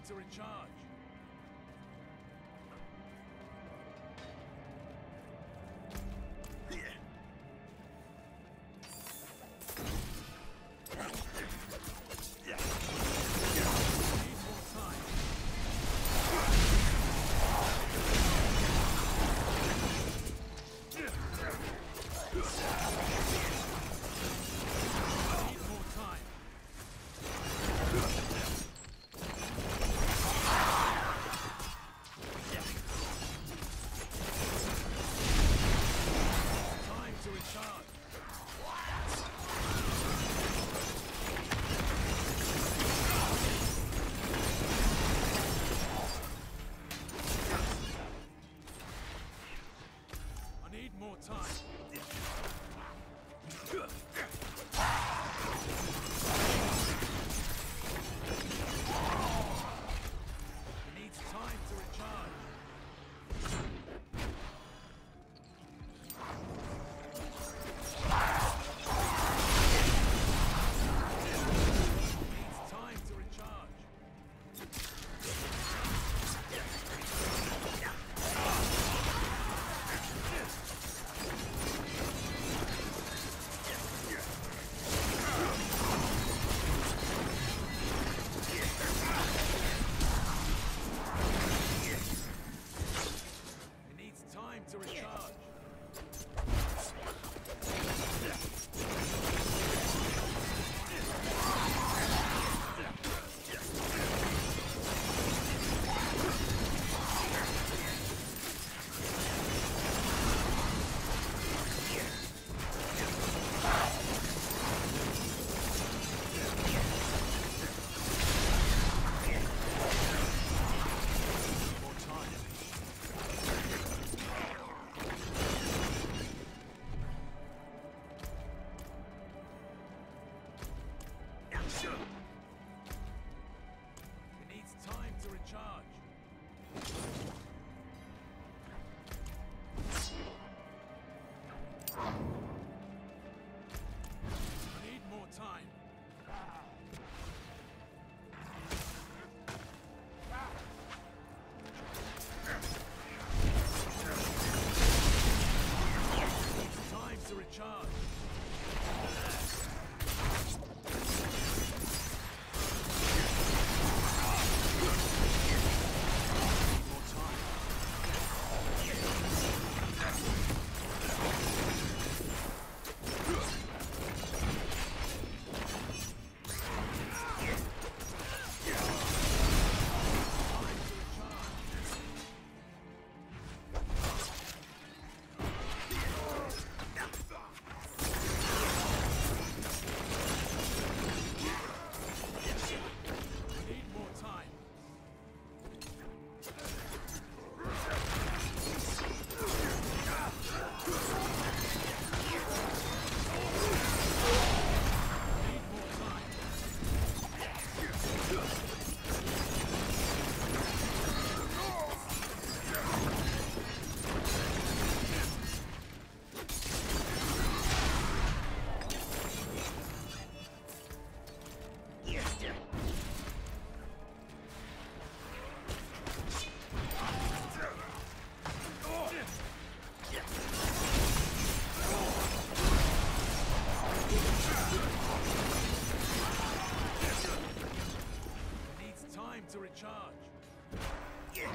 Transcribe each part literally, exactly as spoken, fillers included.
Reds are in charge. To recharge. Yeah.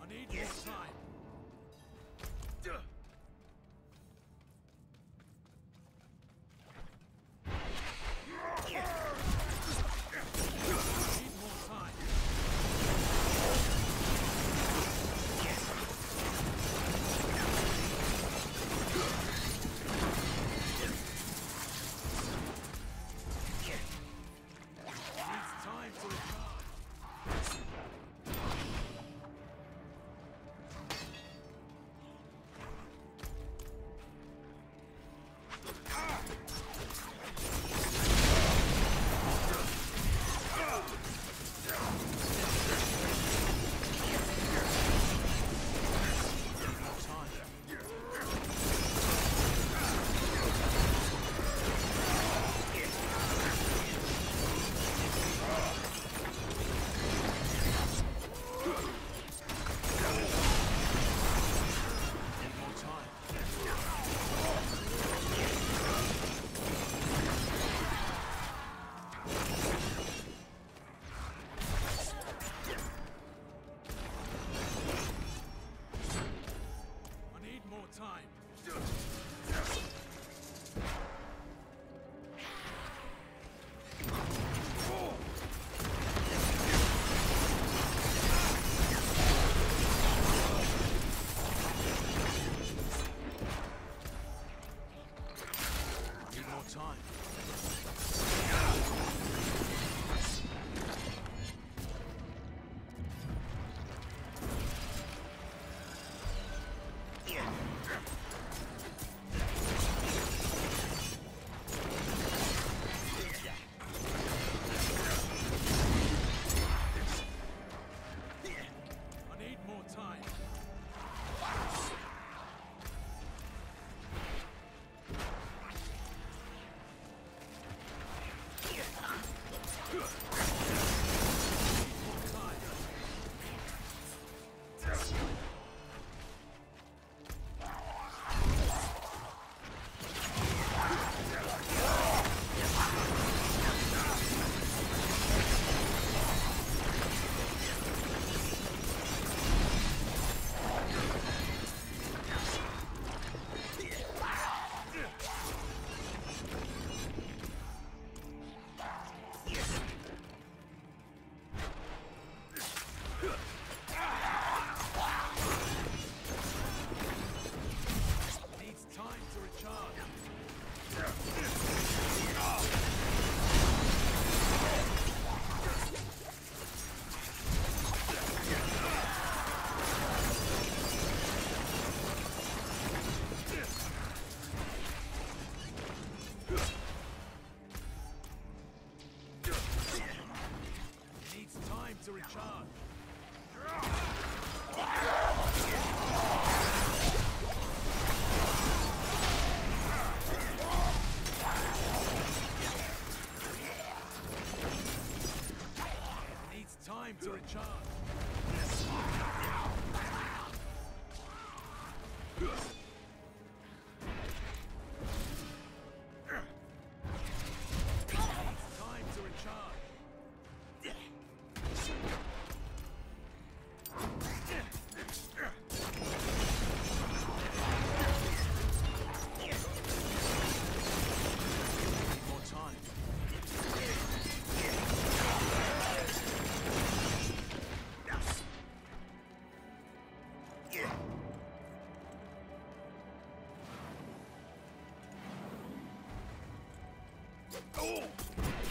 I need more time. time. To recharge. Oh!